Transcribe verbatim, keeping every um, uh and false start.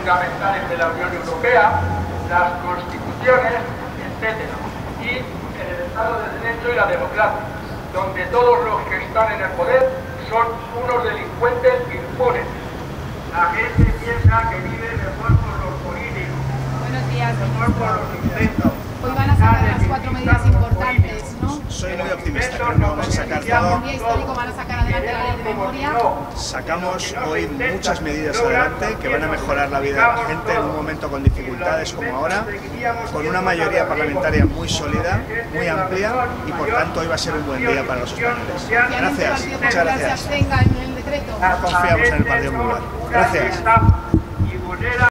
fundamentales de la Unión Europea, las constituciones, etcétera, y en el Estado de Derecho y la democracia, donde todos los que están en el poder son unos delincuentes impunes. La gente piensa que vive mejor por los políticos. Buenos días. Mejor por los intentos. Hoy van a sacar las cuatro medidas importantes, ¿no? Soy muy optimista, creo que vamos a sacar todo. Un día histórico, van a sacar adelante la ley de memoria. Sacamos hoy muchas medidas adelante que van a mejorar la vida de la gente en un momento con dificultades como ahora, con una mayoría parlamentaria muy sólida, muy amplia, y por tanto hoy va a ser un buen día para los españoles. Gracias, muchas gracias. Confiamos en el Partido Popular. Gracias.